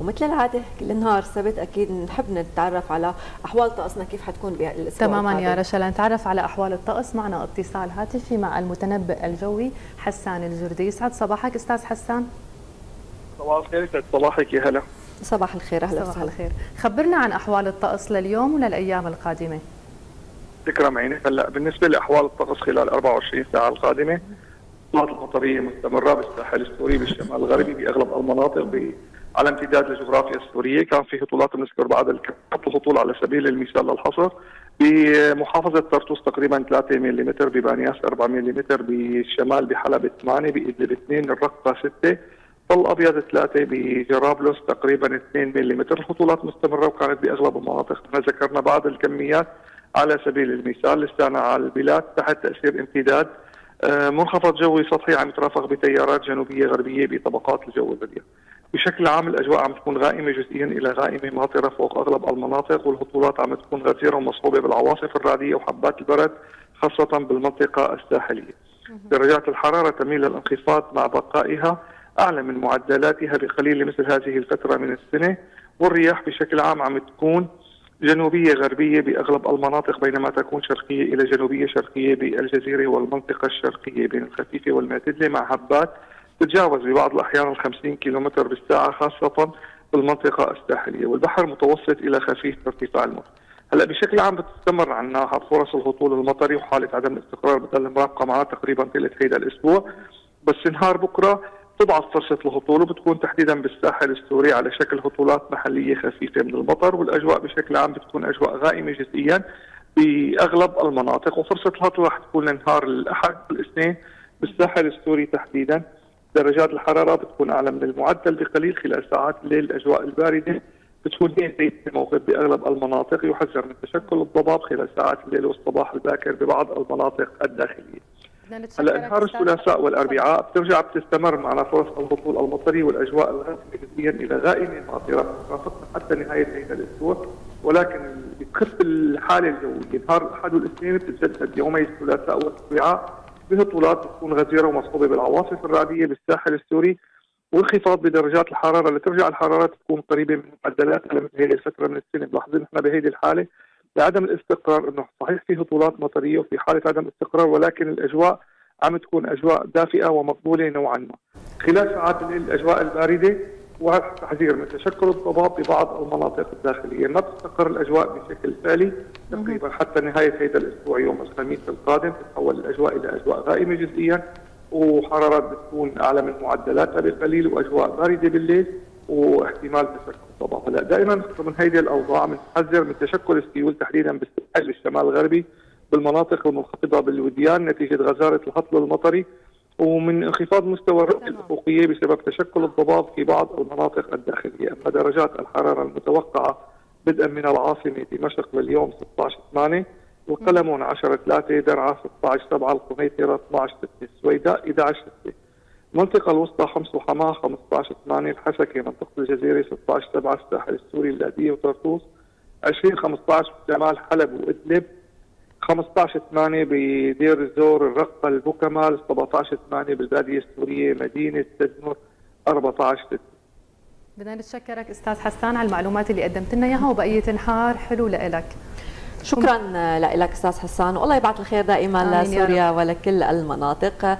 ومثل العاده كل نهار السبت اكيد نحب نتعرف على احوال طقسنا كيف حتكون بالاسبوع. تماما يا رشا، نتعرف على احوال الطقس. معنا اتصال هاتفي مع المتنبئ الجوي حسان الجردي. يسعد صباحك استاذ حسان. صباح الخير. يسعد صباحك. يا هلا. صباح الخير. اهلا. صباح الخير. خبرنا عن احوال الطقس لليوم وللايام القادمه. تكرم عينك. هلا بالنسبه لاحوال الطقس خلال 24 ساعه القادمه، السطوات المطريه مستمره بالساحل السوري، بالشمال الغربي، باغلب المناطق على امتداد الجغرافيا السوريه. كان في هطولات بنذكر بعض الهطول على سبيل المثال للحصر بمحافظه طرطوس تقريبا 3 ملم، ببانياس 4 ملم، بالشمال بحلب 8، بادلب 2، الرقه 6، الابيض 3، بجرابلس تقريبا 2 ملم. الهطولات مستمره وكانت باغلب المناطق. نحن ذكرنا بعض الكميات على سبيل المثال. لسانا على البلاد تحت تاثير امتداد منخفض جوي سطحي عم يترافق بتيارات جنوبيه غربيه بطبقات الجو البريه. بشكل عام الاجواء عم تكون غائمه جزئيا الى غائمه ماطره فوق اغلب المناطق، والهطولات عم تكون غزيره ومصحوبه بالعواصف الرعديه وحبات البرد خاصه بالمنطقه الساحليه. درجات الحراره تميل للانخفاض مع بقائها اعلى من معدلاتها بقليل مثل هذه الفتره من السنه، والرياح بشكل عام عم تكون جنوبيه غربيه باغلب المناطق، بينما تكون شرقيه الى جنوبيه شرقيه بالجزيره والمنطقه الشرقيه، بين الخفيفه والمعتدله مع حبات تتجاوز ببعض الاحيان 50 كم بالساعه خاصه بالمنطقه الساحليه، والبحر متوسط الى خفيف ارتفاع الموج. هلا بشكل عام بتستمر عنا فرص الهطول المطري، وحاله عدم الاستقرار بتضل مراقبه معنا تقريبا ثلث هيدا الاسبوع، بس نهار بكره تضعف فرصة الهطول وبتكون تحديدا بالساحل السوري على شكل هطولات محلية خفيفة من المطر، والأجواء بشكل عام بتكون أجواء غائمة جزئيا بأغلب المناطق، وفرصة الهطول رح تكون لنهار الأحد والاثنين بالساحل السوري تحديدا. درجات الحرارة بتكون أعلى من المعدل بقليل خلال ساعات الليل. الأجواء الباردة بتكون زي الموقف بأغلب المناطق، يحذر من تشكل الضباب خلال ساعات الليل والصباح الباكر ببعض المناطق الداخلية. هلا نهار الثلاثاء والاربعاء بترجع بتستمر معنا فرص الهطول المطري والاجواء الغائمه جزئيا الى غائمه ماطره حتى نهايه هذا الاسبوع، ولكن بتخف الحاله الجويه. نهار الاحد والاثنين بتتجدد يومي الثلاثاء والاربعاء بهطولات بتكون غزيره ومصحوبه بالعواصف الرعديه بالساحل السوري، وانخفاض بدرجات الحراره لترجع الحراره تكون قريبه من معدلات مثل هذه الفتره من السنه. ملاحظين نحن بهيدي الحاله لعدم الاستقرار، انه صحيح في هطولات مطريه وفي حاله عدم استقرار، ولكن الاجواء عم تكون اجواء دافئه ومقبوله نوعا ما. خلال ساعات الليل الاجواء البارده وتحذير من تشكل الضباب ببعض المناطق الداخليه، ما بتستقر الاجواء بشكل فعلي تقريبا حتى نهايه هذا الاسبوع يوم الخميس القادم، تتحول الاجواء الى اجواء غائمه جزئيا وحرارات بتكون اعلى من معدلاتها بقليل واجواء بارده بالليل واحتمال تشكل الضباب. هلا دائما من هيدي الاوضاع بنحذر من تشكل السيول تحديدا بالساحل الشمال الغربي بالمناطق المنخفضه بالوديان نتيجه غزاره الهطل المطري، ومن انخفاض مستوى الرؤيه الافقيه بسبب تشكل الضباب في بعض المناطق الداخليه. اما درجات الحراره المتوقعه بدءا من العاصمه دمشق لليوم 16/8، القلمون 10/3، درعا 16/7، القنيطره 12/6، السويداء 11/6، المنطقة الوسطى حمص وحماة 15/8، الحسكة منطقة الجزيرة 16/7، الساحل السوري اللاذقية وطرطوس 20/15، جمال حلب وإدلب 15/8، بدير الزور الرقة البوكمال 17/8، بالبادية السورية مدينة تدمر 14/6. بدنا نتشكرك أستاذ حسان على المعلومات اللي قدمت لنا إياها، وبقية نهار حلو لإلك. شكرا لك أستاذ حسان، والله يبعث الخير دائما لسوريا ولكل المناطق.